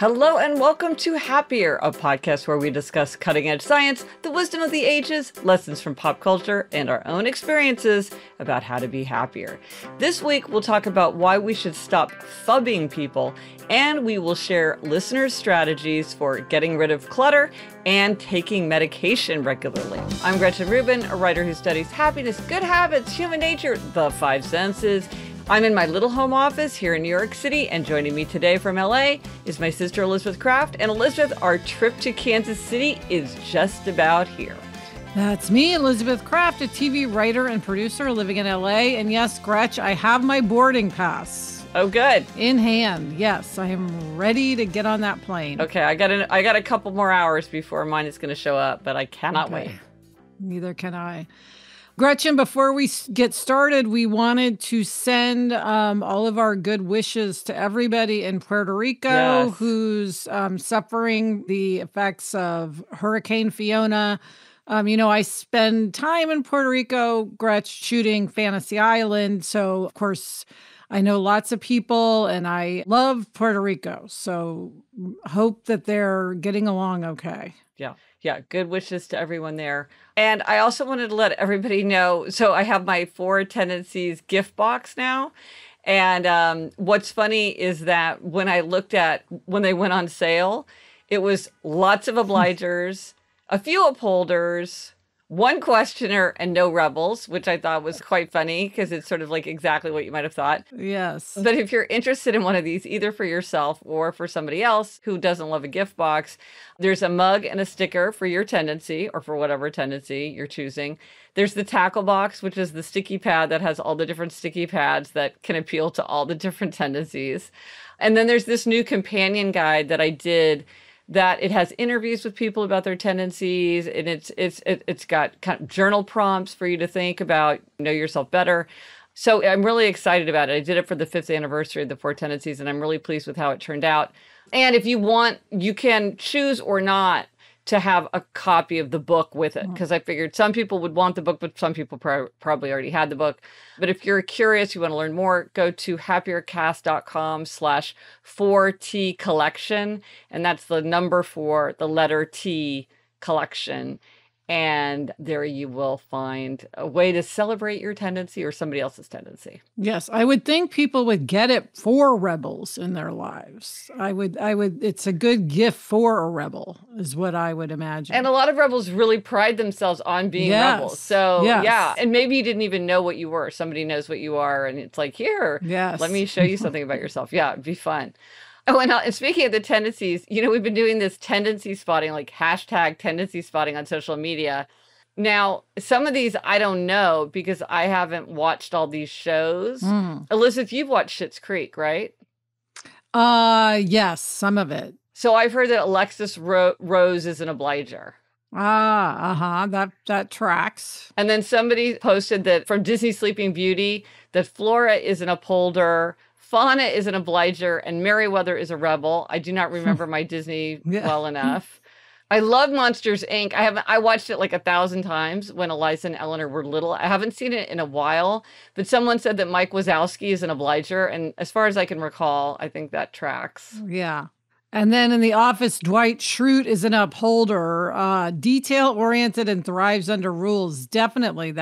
Hello and welcome to Happier, a podcast where we discuss cutting-edge science, the wisdom of the ages, lessons from pop culture, and our own experiences about how to be happier. This week, we'll talk about why we should stop fubbing people, and we will share listeners' strategies for getting rid of clutter and taking medication regularly. I'm Gretchen Rubin, a writer who studies happiness, good habits, human nature, the five senses. I'm in my little home office here in New York City, and joining me today from LA is my sister Elizabeth Craft. And Elizabeth, our trip to Kansas City is just about here. That's me, Elizabeth Craft, a TV writer and producer living in LA. And yes, Gretch, I have my boarding pass. Oh, good. In hand. Yes, I am ready to get on that plane. Okay, I got a couple more hours before mine is going to show up, but I cannot wait. Neither can I. Gretchen, before we get started, we wanted to send all of our good wishes to everybody in Puerto Rico who's suffering the effects of Hurricane Fiona. You know, I spend time in Puerto Rico, Gretch, shooting Fantasy Island. So, of course, I know lots of people and I love Puerto Rico. So hope that they're getting along okay. Yeah. Yeah, good wishes to everyone there. And I also wanted to let everybody know, so I have my Four Tendencies gift box now. And what's funny is that when I looked at, when they went on sale, it was lots of obligers, a few upholders, one questioner, and no rebels, which I thought was quite funny because it's sort of like exactly what you might have thought. Yes. But if you're interested in one of these, either for yourself or for somebody else who doesn't love a gift box, there's a mug and a sticker for your tendency or for whatever tendency you're choosing. There's the tackle box, which is the sticky pad that has all the different sticky pads that can appeal to all the different tendencies. And then there's this new companion guide that I did that it has interviews with people about their tendencies, and it's got kind of journal prompts for you to think about, know yourself better. So I'm really excited about it. I did it for the 5th anniversary of the Four Tendencies, and I'm really pleased with how it turned out. And if you want, you can choose or not to have a copy of the book with it, because I figured some people would want the book, but some people probably already had the book. But if you're curious, you want to learn more, go to happiercast.com/4T collection. And that's the number for the letter T collection. And there you will find a way to celebrate your tendency or somebody else's tendency. Yes, I would think people would get it for rebels in their lives. I would. It's a good gift for a rebel is what I would imagine. And a lot of rebels really pride themselves on being rebels. So yeah, and maybe you didn't even know what you were. Somebody knows what you are and it's like, here, let me show you something about yourself. Yeah, it'd be fun. Oh, and speaking of the tendencies, you know, we've been doing this tendency spotting, like hashtag tendency spotting on social media. Now, some of these I don't know because I haven't watched all these shows. Elizabeth, you've watched Schitt's Creek, right? Yes, some of it. So I've heard that Alexis Rose is an obliger. That tracks. And then somebody posted that from Disney Sleeping Beauty, that Flora is an upholder, Fauna is an obliger, and Meriwether is a rebel. I do not remember my Disney well enough. I love Monsters, Inc. I watched it like 1,000 times when Eliza and Eleanor were little. I haven't seen it in a while, but someone said that Mike Wazowski is an obliger, and as far as I can recall, I think that tracks. Yeah. And then in The Office, Dwight Schrute is an upholder, detail-oriented and thrives under rules. Definitely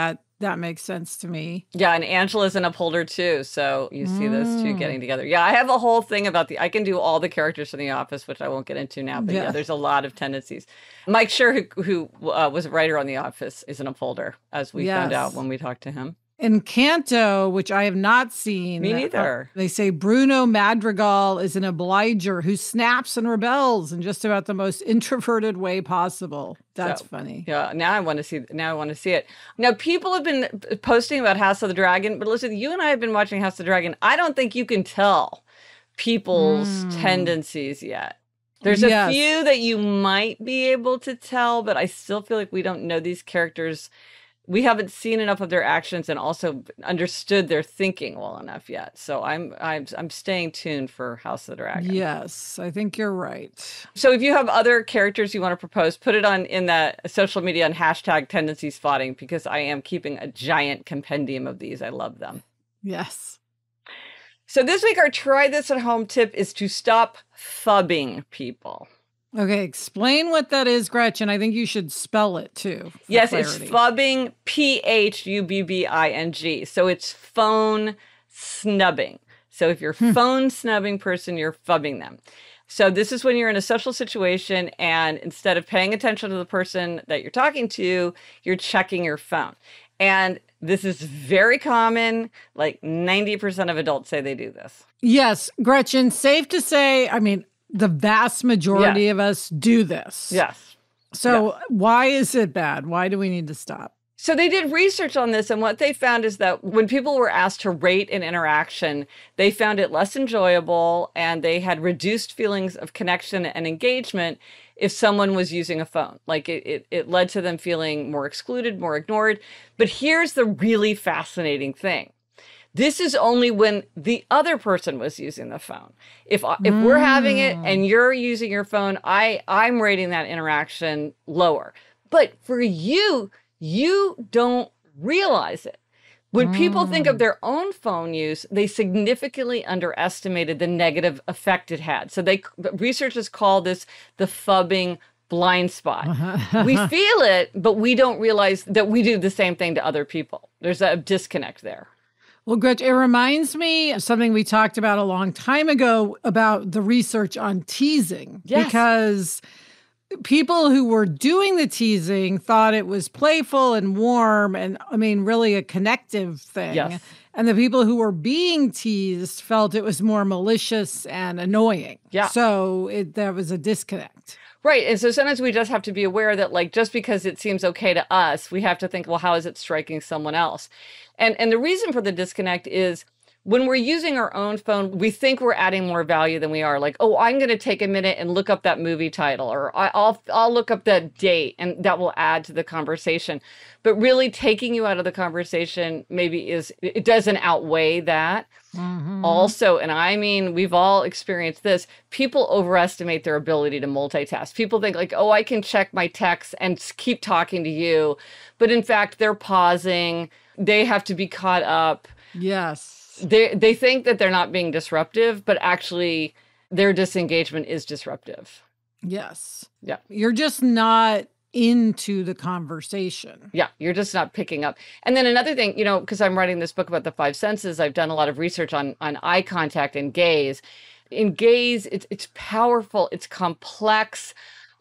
that makes sense to me. Yeah, and Angela's an upholder too, so you see those two getting together. Yeah, I have a whole thing about I can do all the characters from The Office, which I won't get into now, but yeah there's a lot of tendencies. Mike Schur, who was a writer on The Office, is an upholder, as we found out when we talked to him. Encanto, which I have not seen. Me neither. They say Bruno Madrigal is an obliger who snaps and rebels in just about the most introverted way possible. That's funny. Yeah, now I want to see it. Now, people have been posting about House of the Dragon, but listen, you and I have been watching House of the Dragon. I don't think you can tell people's tendencies yet. There's a few that you might be able to tell, but I still feel like we don't know these characters. We haven't seen enough of their actions and also understood their thinking well enough yet. So I'm staying tuned for House of the Dragon. Yes, I think you're right. So if you have other characters you want to propose, put it on in the social media on hashtag tendency spotting, because I am keeping a giant compendium of these. I love them. Yes. So this week, our try this at home tip is to stop fubbing people. Okay, explain what that is, Gretchen. I think you should spell it, too. Yes, clarity. It's fubbing, P-H-U-B-B-I-N-G. So it's phone snubbing. So if you're phone snubbing person, you're fubbing them. So this is when you're in a social situation and instead of paying attention to the person that you're talking to, you're checking your phone. And this is very common. Like 90% of adults say they do this. Yes, Gretchen, safe to say, I mean, the vast majority of us do this. Yes. So why is it bad? Why do we need to stop? So they did research on this, and what they found is that when people were asked to rate an interaction, they found it less enjoyable, and they had reduced feelings of connection and engagement if someone was using a phone. Like it led to them feeling more excluded, more ignored. But here's the really fascinating thing. This is only when the other person was using the phone. If we're having it and you're using your phone, I'm rating that interaction lower. But for you, you don't realize it. When people think of their own phone use, they significantly underestimated the negative effect it had. So researchers call this the fubbing blind spot. We feel it, but we don't realize that we do the same thing to other people. There's a disconnect there. Well, Gretchen, it reminds me of something we talked about a long time ago about the research on teasing. Yes. Because people who were doing the teasing thought it was playful and warm and, I mean, really a connective thing. Yes. And the people who were being teased felt it was more malicious and annoying. Yeah. So there was a disconnect. Right. And so sometimes we just have to be aware that, like, just because it seems okay to us, we have to think, well, how is it striking someone else? And the reason for the disconnect is when we're using our own phone, we think we're adding more value than we are. Like, oh, I'm going to take a minute and look up that movie title, or I'll look up that date, and that will add to the conversation. But really taking you out of the conversation maybe it doesn't outweigh that. Also, and I mean, we've all experienced this, people overestimate their ability to multitask. People think like, oh, I can check my text and keep talking to you. But in fact, they're pausing. They have to be caught up. Yes. They think that they're not being disruptive, but actually their disengagement is disruptive. Yes. Yeah. You're just not into the conversation. Yeah, you're just not picking up. And then another thing, you know, because I'm writing this book about the five senses, I've done a lot of research on eye contact and gaze. In gaze, it's powerful, it's complex.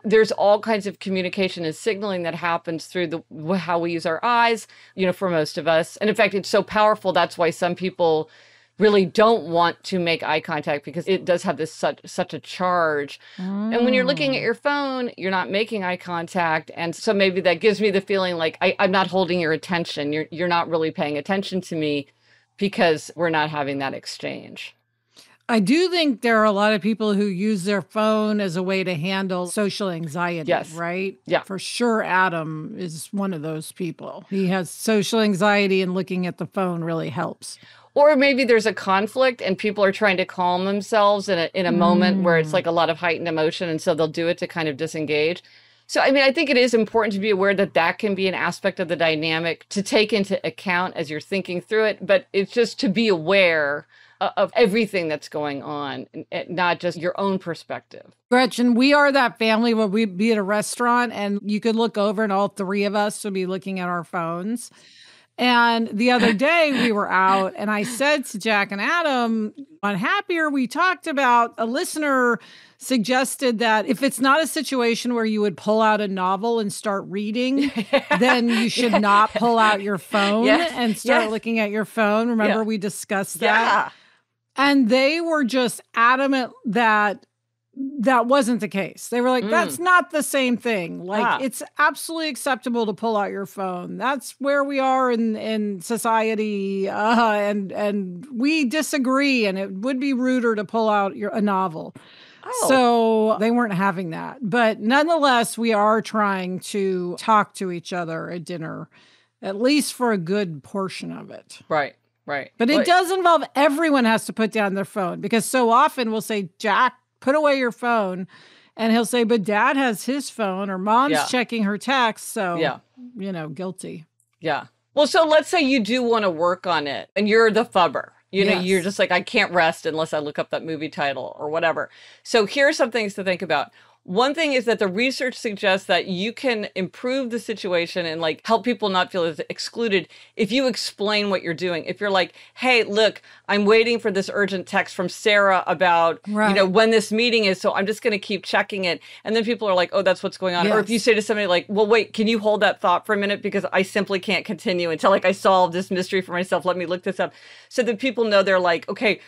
There's all kinds of communication and signaling that happens through how we use our eyes, you know, for most of us. And in fact, it's so powerful, that's why some people really don't want to make eye contact, because it does have this such a charge. And when you're looking at your phone, you're not making eye contact. And so maybe that gives me the feeling like I'm not holding your attention. You're not really paying attention to me because we're not having that exchange. I do think there are a lot of people who use their phone as a way to handle social anxiety, yes. Right? Yeah. For sure, Adam is one of those people. He has social anxiety, and looking at the phone really helps. Or maybe there's a conflict and people are trying to calm themselves in a moment where it's like a lot of heightened emotion, and so they'll do it to kind of disengage. So, I mean, I think it is important to be aware that that can be an aspect of the dynamic to take into account as you're thinking through it, but it's just to be aware of everything that's going on, not just your own perspective. Gretchen, we are that family where we'd be at a restaurant and you could look over and all three of us would be looking at our phones. And the other day we were out and I said to Jack and Adam on Happier, we talked about a listener suggested that if it's not a situation where you would pull out a novel and start reading, then you should not pull out your phone and start looking at your phone. Remember, we discussed that. Yeah. And they were just adamant that that wasn't the case. They were like, that's not the same thing. Like, it's absolutely acceptable to pull out your phone. That's where we are in society. And we disagree. And it would be ruder to pull out a novel. Oh. So they weren't having that. But nonetheless, we are trying to talk to each other at dinner, at least for a good portion of it. Right. Right. But it does involve everyone has to put down their phone, because so often we'll say, Jack, put away your phone. And he'll say, but Dad has his phone, or Mom's checking her text. So, you know, guilty. Yeah. Well, so let's say you do want to work on it and you're the fubber. You know, you're just like, I can't rest unless I look up that movie title or whatever. So here are some things to think about. One thing is that the research suggests that you can improve the situation and like help people not feel as excluded if you explain what you're doing. If you're like, hey, look, I'm waiting for this urgent text from Sarah about, you know, when this meeting is. So I'm just going to keep checking it. And then people are like, oh, that's what's going on. Or if you say to somebody like, well, wait, can you hold that thought for a minute? Because I simply can't continue until like I solve this mystery for myself. Let me look this up. So that people know they're like, okay,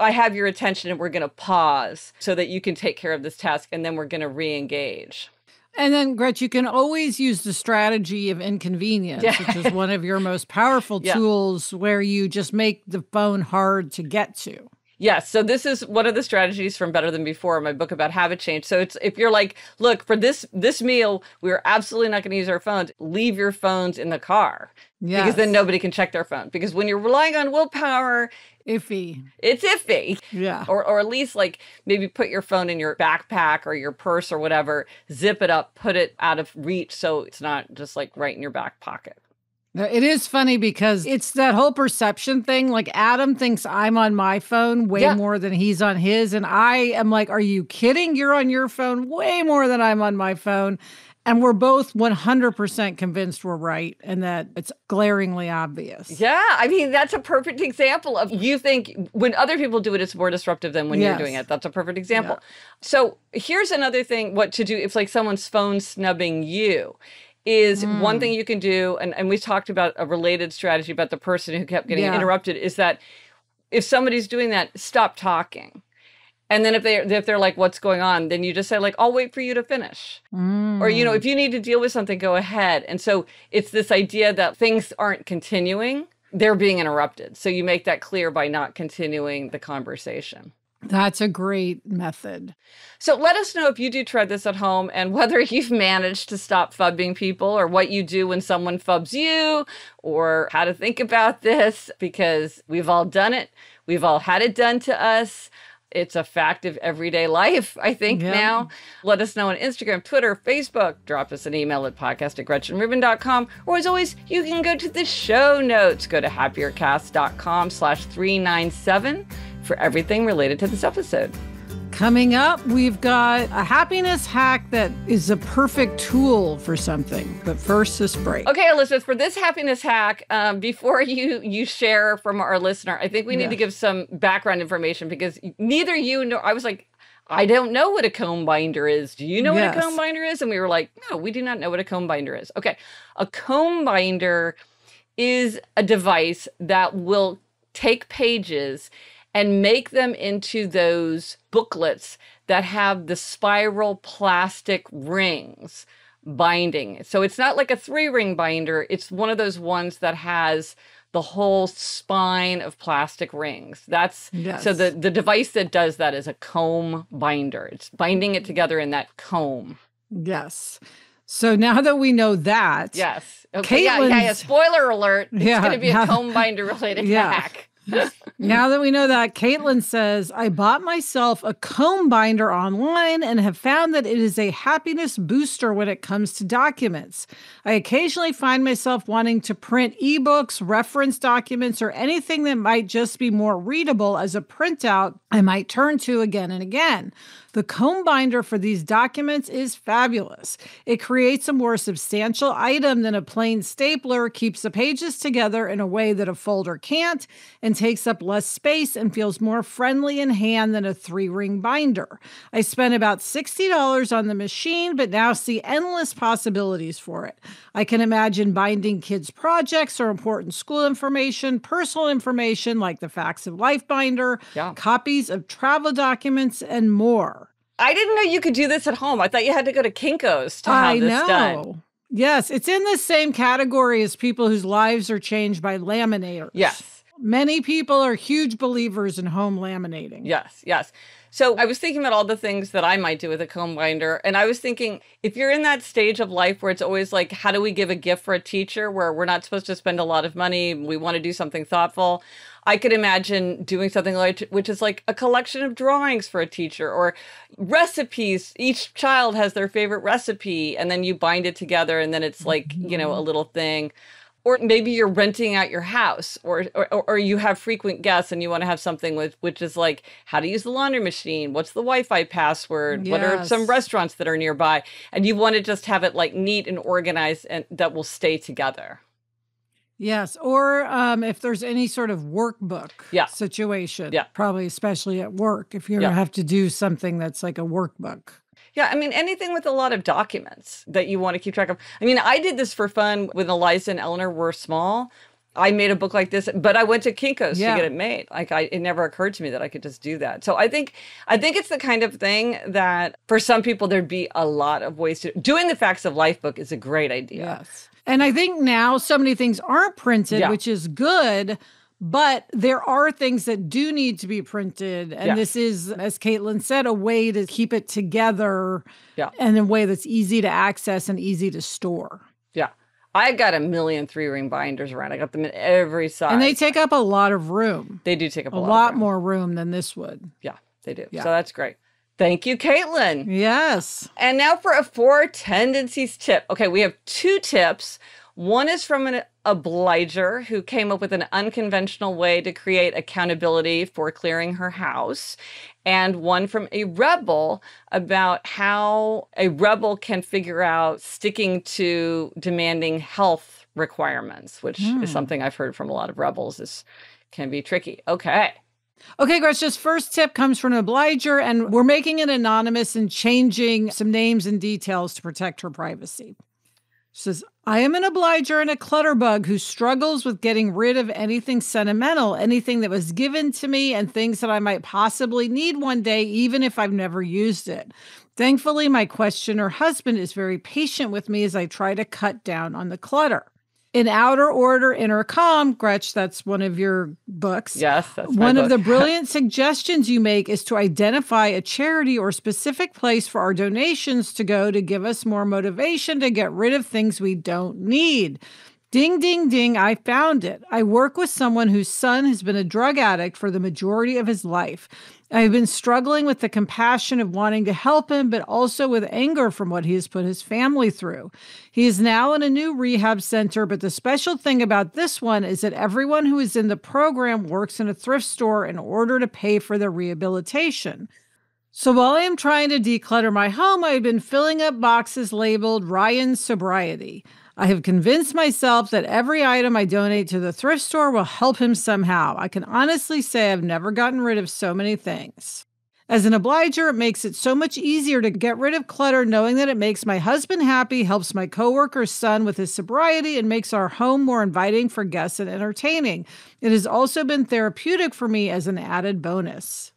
I have your attention and we're going to pause so that you can take care of this task. And then we're going to re-engage. And then, Gretchen, you can always use the strategy of inconvenience, which is one of your most powerful tools, where you just make the phone hard to get to. Yes. So this is one of the strategies from Better Than Before, my book about habit change. So it's if you're like, look, for this meal, we're absolutely not going to use our phones. Leave your phones in the car because then nobody can check their phone. Because when you're relying on willpower, iffy. It's iffy. Yeah. Or at least like maybe put your phone in your backpack or your purse or whatever, zip it up, put it out of reach so it's not just like right in your back pocket. It is funny because it's that whole perception thing. Like Adam thinks I'm on my phone way more than he's on his. And I am like, are you kidding? You're on your phone way more than I'm on my phone. And we're both 100% convinced we're right and that it's glaringly obvious. Yeah. I mean, that's a perfect example of you think when other people do it, it's more disruptive than when you're doing it. That's a perfect example. Yeah. So here's another thing, what to do if like someone's phone snubbing you is one thing you can do. And we talked about a related strategy about the person who kept getting interrupted is that if somebody's doing that, stop talking. And then if they're like, what's going on? Then you just say like, I'll wait for you to finish. Or, you know, if you need to deal with something, go ahead. And so it's this idea that things aren't continuing, they're being interrupted. So you make that clear by not continuing the conversation. That's a great method. So let us know if you do try this at home and whether you've managed to stop fubbing people or what you do when someone fubs you or how to think about this, because we've all done it. We've all had it done to us. It's a fact of everyday life, I think, now. Let us know on Instagram, Twitter, Facebook. Drop us an email at podcast@GretchenRubin.com. Or as always, you can go to the show notes. Go to happiercast.com/397 for everything related to this episode. Coming up, we've got a happiness hack that is a perfect tool for something. But first, this break. Okay, Elizabeth, for this happiness hack, before you share from our listener, I think we need to give some background information because neither you nor I was like, I don't know what a comb binder is. Do you know what a comb binder is? And we were like, no, we do not know what a comb binder is. Okay, a comb binder is a device that will take pages and make them into those booklets that have the spiral plastic rings binding. So it's not like a 3-ring binder. It's one of those ones that has the whole spine of plastic rings. That's so the device that does that is a comb binder. It's binding it together in that comb. Yes. So now that we know that. Yes. Okay. Yeah. Spoiler alert. It's going to be a comb binder related hack. Now that we know that, Caitlin says, I bought myself a comb binder online and have found that it is a happiness booster when it comes to documents. I occasionally find myself wanting to print ebooks, reference documents, or anything that might just be more readable as a printout I might turn to again and again. The comb binder for these documents is fabulous. It creates a more substantial item than a plain stapler, keeps the pages together in a way that a folder can't, and takes up less space and feels more friendly in hand than a 3-ring binder. I spent about $60 on the machine, but now see endless possibilities for it. I can imagine binding kids' projects or important school information, personal information like the Facts of Life binder, copies of travel documents, and more. I didn't know you could do this at home. I thought you had to go to Kinko's to have this done. Yes, it's in the same category as people whose lives are changed by laminators. Yes. Many people are huge believers in home laminating. Yes, yes. So I was thinking about all the things that I might do with a comb binder. And I was thinking, if you're in that stage of life where it's always like, how do we give a gift for a teacher where we're not supposed to spend a lot of money, we want to do something thoughtful, I could imagine doing something like, which is like a collection of drawings for a teacher or recipes. Each child has their favorite recipe and then you bind it together and then it's like, you know, a little thing. Or maybe you're renting out your house, or you have frequent guests and you want to have something with, which is like how to use the laundry machine, what's the Wi-Fi password, yes. What are some restaurants that are nearby, and you want to just have it like neat and organized and that will stay together. Yes, or if there's any sort of workbook yeah. situation, yeah. probably especially at work, if you yeah. have to do something that's like a workbook. Yeah, I mean, anything with a lot of documents that you want to keep track of. I mean, I did this for fun when Eliza and Eleanor were small. I made a book like this, but I went to Kinko's yeah. to get it made. Like, it never occurred to me that I could just do that. So I think it's the kind of thing that for some people, there'd be a lot of ways to... Doing the Facts of Life book is a great idea. Yes. And I think now so many things aren't printed, yeah. which is good, but there are things that do need to be printed. And yeah. this is, as Caitlin said, a way to keep it together yeah. in a way that's easy to access and easy to store. Yeah. I got a million 3-ring binders around. I got them in every size. And they take up a lot of room. They do take up a lot more room than this would. Yeah, they do. Yeah. So that's great. Thank you, Caitlin. Yes. And now for a 4 tendencies tip. Okay, we have 2 tips. One is from an obliger who came up with an unconventional way to create accountability for clearing her house, and one from a rebel about how a rebel can figure out sticking to demanding health requirements, which is something I've heard from a lot of rebels is can be tricky. Okay. Okay, Gretchen's first tip comes from an obliger, and we're making it anonymous and changing some names and details to protect her privacy. She says, I am an obliger and a clutterbug who struggles with getting rid of anything sentimental, anything that was given to me and things that I might possibly need one day, even if I've never used it. Thankfully, my questioner husband is very patient with me as I try to cut down on the clutter. In Outer Order, Inner Calm, Gretch, that's one of your books. Yes, that's my book. One of the brilliant suggestions you make is to identify a charity or specific place for our donations to go to give us more motivation to get rid of things we don't need. Ding, ding, ding, I found it. I work with someone whose son has been a drug addict for the majority of his life. I've been struggling with the compassion of wanting to help him, but also with anger from what he has put his family through. He is now in a new rehab center, but the special thing about this one is that everyone who is in the program works in a thrift store in order to pay for their rehabilitation. So while I am trying to declutter my home, I have been filling up boxes labeled Ryan's Sobriety. I have convinced myself that every item I donate to the thrift store will help him somehow. I can honestly say I've never gotten rid of so many things. As an obliger, it makes it so much easier to get rid of clutter knowing that it makes my husband happy, helps my coworker's son with his sobriety, and makes our home more inviting for guests and entertaining. It has also been therapeutic for me as an added bonus.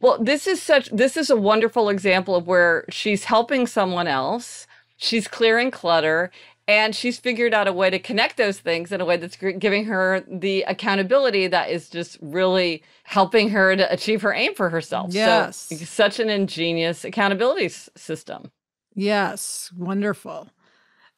Well, this is a wonderful example of where she's helping someone else, she's clearing clutter, and she's figured out a way to connect those things in a way that's giving her the accountability that is just really helping her to achieve her aim for herself. Yes. So, such an ingenious accountability system. Yes. Wonderful.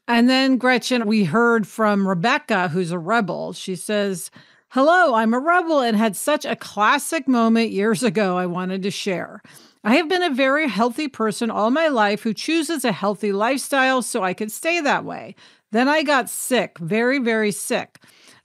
And then, Gretchen, we heard from Rebecca, who's a rebel. She says, hello, I'm a rebel and had such a classic moment years ago I wanted to share. I have been a very healthy person all my life who chooses a healthy lifestyle so I could stay that way. Then I got sick, very, very sick.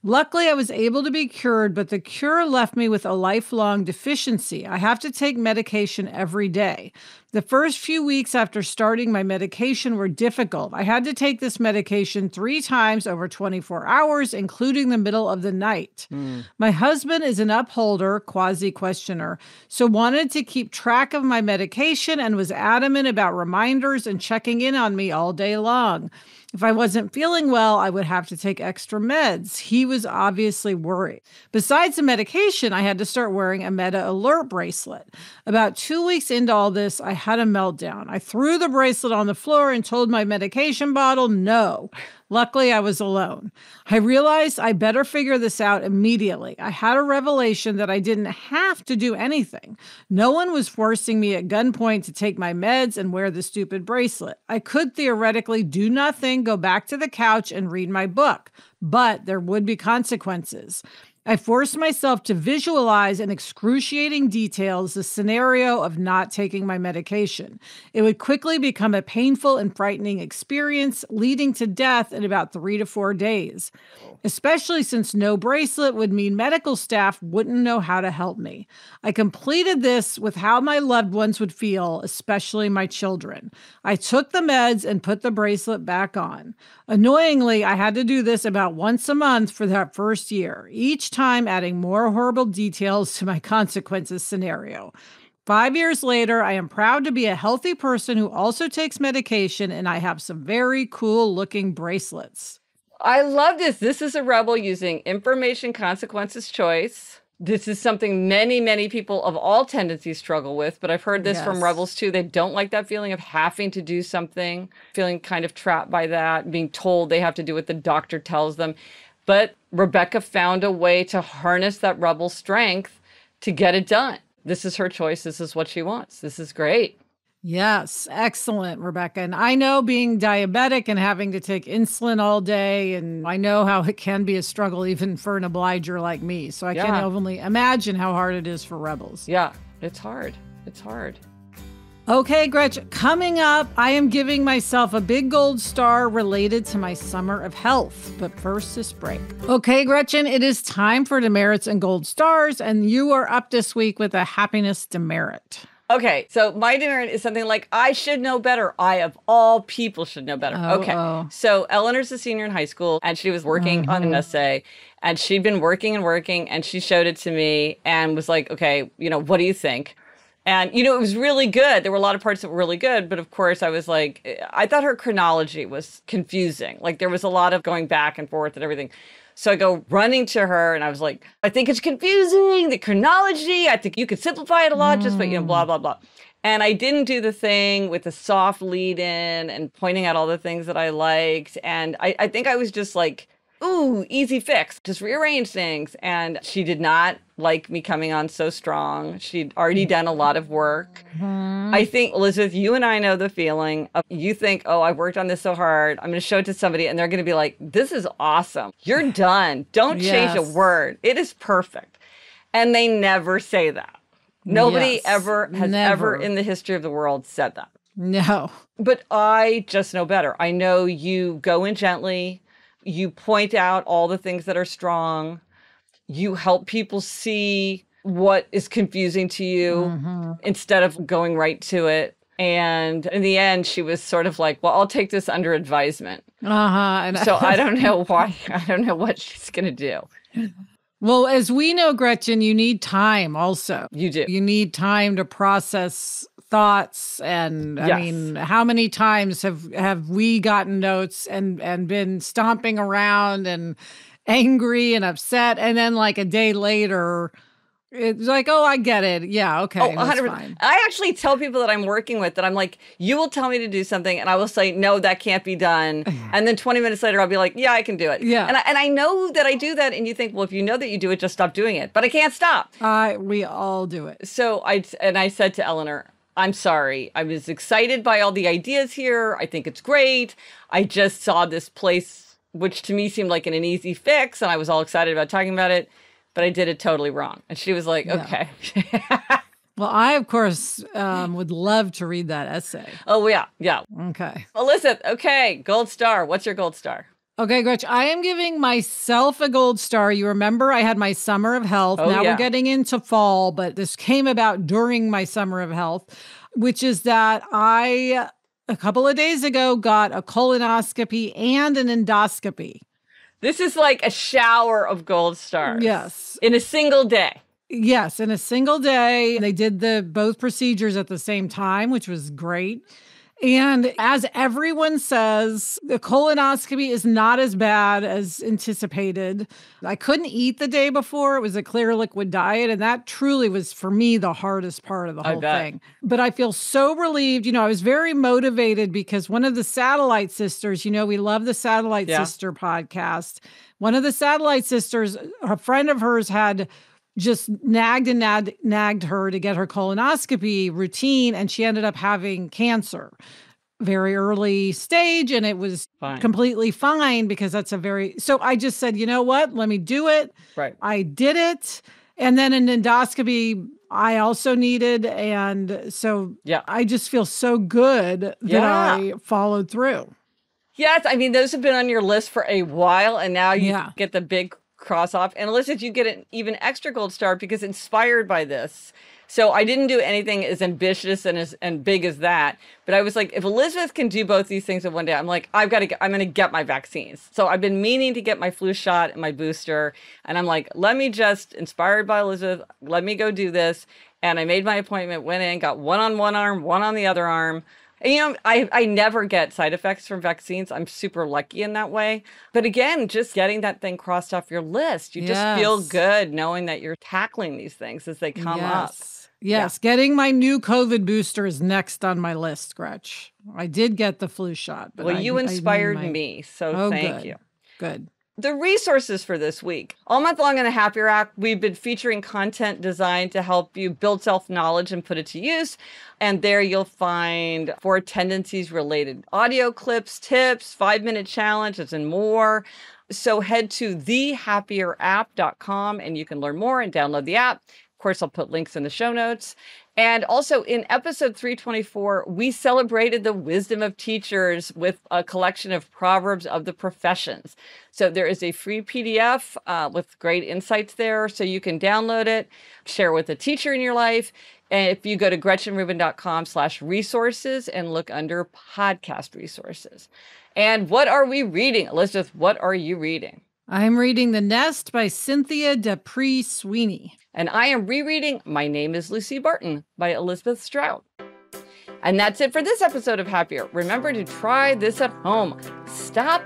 Luckily, I was able to be cured, but the cure left me with a lifelong deficiency. I have to take medication every day. The first few weeks after starting my medication were difficult. I had to take this medication 3 times over 24 hours, including the middle of the night. My husband is an upholder, quasi-questioner, so wanted to keep track of my medication and was adamant about reminders and checking in on me all day long. If I wasn't feeling well, I would have to take extra meds. He was obviously worried. Besides the medication, I had to start wearing a MedAlert bracelet. About 2 weeks into all this, I had a meltdown. I threw the bracelet on the floor and told my medication bottle no. Luckily, I was alone. I realized I better figure this out immediately. I had a revelation that I didn't have to do anything. No one was forcing me at gunpoint to take my meds and wear the stupid bracelet. I could theoretically do nothing, go back to the couch, and read my book, but there would be consequences. I forced myself to visualize in excruciating details the scenario of not taking my medication. It would quickly become a painful and frightening experience, leading to death in about 3 to 4 days, especially since no bracelet would mean medical staff wouldn't know how to help me. I completed this with how my loved ones would feel, especially my children. I took the meds and put the bracelet back on. Annoyingly, I had to do this about once a month for that first year, each time adding more horrible details to my consequences scenario. 5 years later, I am proud to be a healthy person who also takes medication, and I have some very cool-looking bracelets. I love this. This is a rebel using information consequences choice. This is something many, many people of all tendencies struggle with, but I've heard this from rebels too. They don't like that feeling of having to do something, feeling kind of trapped by that, being told they have to do what the doctor tells them. But Rebecca found a way to harness that rebel strength to get it done. This is her choice. This is what she wants. This is great. Yes. Excellent, Rebecca. And I know being diabetic and having to take insulin all day, and I know how it can be a struggle even for an obliger like me. So I can only imagine how hard it is for rebels. Yeah, it's hard. It's hard. Okay, Gretchen, coming up, I am giving myself a big gold star related to my summer of health. But first, this break. Okay, Gretchen, it is time for demerits and gold stars, and you are up this week with a happiness demerit. Okay, so my demerit is something like, I should know better. I, of all people, should know better. So Eleanor's a senior in high school, and she was working on an essay, and she'd been working and working, and she showed it to me and was like, okay, you know, what do you think? And, you know, it was really good. There were a lot of parts that were really good. But of course, I was like, I thought her chronology was confusing. Like there was a lot of going back and forth and everything. So I go running to her and I was like, I think it's confusing, the chronology. I think you could simplify it a lot, just, but, you know, blah, blah, blah. And I didn't do the thing with the soft lead in and pointing out all the things that I liked. And I think I was just like, ooh, easy fix. Just rearrange things. And she did not like me coming on so strong. She'd already done a lot of work. I think, Elizabeth, you and I know the feeling of you think, oh, I worked on this so hard. I'm going to show it to somebody and they're going to be like, this is awesome. You're done. Don't change a word. It is perfect. And they never say that. Nobody ever in the history of the world said that. No. But I just know better. I know you go in gently. You point out all the things that are strong. You help people see what is confusing to you instead of going right to it. And in the end, she was sort of like, well, I'll take this under advisement. And so I don't know why. I don't know what she's going to do. Well, as we know, Gretchen, you need time also. You do. You need time to process thoughts, and I mean, how many times have we gotten notes and been stomping around and angry and upset, and then like a day later it's like, oh, I get it. Yeah, okay. Oh, 100%. That's fine. I actually tell people that I'm working with that I'm like, you will tell me to do something and I will say, no, that can't be done. And then 20 minutes later, I'll be like, yeah, I can do it. Yeah. And I know that I do that. And you think, well, if you know that you do it, just stop doing it. But I can't stop. We all do it. So I said to Eleanor, I'm sorry. I was excited by all the ideas here. I think it's great. I just saw this place, which to me seemed like an easy fix. And I was all excited about talking about it. But I did it totally wrong. And she was like, okay. Well, I, of course, would love to read that essay. Oh, yeah. Yeah. Okay. Elizabeth, okay. Gold star. What's your gold star? Okay, Gretchen, I am giving myself a gold star. You remember I had my summer of health. Now we're getting into fall, but this came about during my summer of health, which is that I, a couple of days ago, got a colonoscopy and an endoscopy. This is like a shower of gold stars. Yes. In a single day. Yes, in a single day. They did both procedures at the same time, which was great. And as everyone says, the colonoscopy is not as bad as anticipated. I couldn't eat the day before. It was a clear liquid diet. And that truly was, for me, the hardest part of the whole thing. But I feel so relieved. You know, I was very motivated because one of the Satellite Sisters, you know, we love the Satellite Sister podcast. One of the Satellite Sisters, a friend of hers had just nagged her to get her colonoscopy routine, and she ended up having cancer. very early stage, and it was fine. Completely fine, because that's a very, so I just said, you know what, let me do it. Right. I did it. And then an endoscopy I also needed. And so yeah. I just feel so good that I followed through. Yes. I mean, those have been on your list for a while, and now you get the big cross off. And Elizabeth, you get an even extra gold star because inspired by this. So I didn't do anything as ambitious and big as that. But I was like, if Elizabeth can do both these things in one day, I'm like, I'm going to get my vaccines. So I've been meaning to get my flu shot and my booster. And I'm like, let me just, inspired by Elizabeth, let me go do this. And I made my appointment, went in, got one on one arm, one on the other arm. And, you know, I never get side effects from vaccines. I'm super lucky in that way. But again, just getting that thing crossed off your list, you just feel good knowing that you're tackling these things as they come up. Yes, getting my new COVID booster is next on my list, Gretch. I did get the flu shot. But well, you inspired me, so thank you. Good. The resources for this week. All month long on the Happier App, we've been featuring content designed to help you build self-knowledge and put it to use. And there you'll find 4 tendencies-related audio clips, tips, 5-minute challenges, and more. So head to thehappyerapp.com and you can learn more and download the app. Of course, I'll put links in the show notes. And also in episode 324, we celebrated the wisdom of teachers with a collection of proverbs of the professions. So there is a free PDF with great insights there. So you can download it, share with a teacher in your life. And if you go to gretchenrubin.com/resources and look under podcast resources. And what are we reading? Elizabeth, what are you reading? I'm reading The Nest by Cynthia Dupree-Sweeney. And I am rereading My Name is Lucy Barton by Elizabeth Strout. And that's it for this episode of Happier. Remember to try this at home. Stop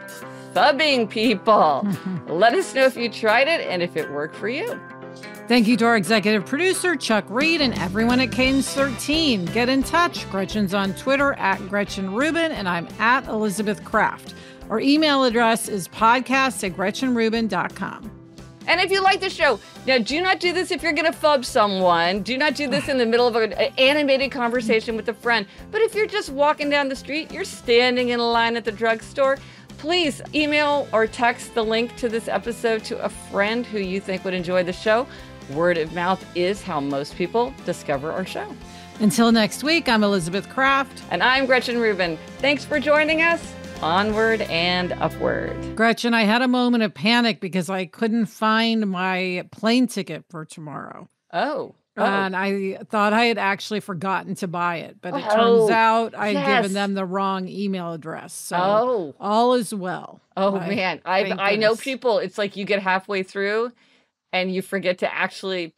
fubbing, people. Let us know if you tried it and if it worked for you. Thank you to our executive producer, Chuck Reed, and everyone at Cadence 13. Get in touch. Gretchen's on Twitter @GretchenRubin, and I'm @ElizabethCraft. Our email address is podcast@GretchenRubin.com. And if you like the show, now do not do this if you're going to fub someone. Do not do this in the middle of an animated conversation with a friend. But if you're just walking down the street, you're standing in a line at the drugstore, please email or text the link to this episode to a friend who you think would enjoy the show. Word of mouth is how most people discover our show. Until next week, I'm Elizabeth Craft. And I'm Gretchen Rubin. Thanks for joining us. Onward and upward. Gretchen, I had a moment of panic because I couldn't find my plane ticket for tomorrow. Oh. And I thought I had actually forgotten to buy it, but it turns out I had given them the wrong email address. So all is well. Oh, man. I know people, it's like you get halfway through and you forget to actually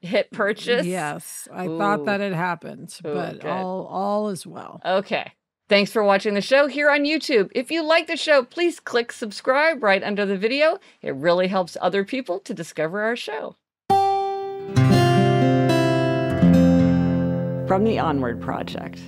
hit purchase. Yes. I thought that had happened, but good. All is well. Okay. Thanks for watching the show here on YouTube. If you like the show, please click subscribe right under the video. It really helps other people to discover our show. From the Onward Project.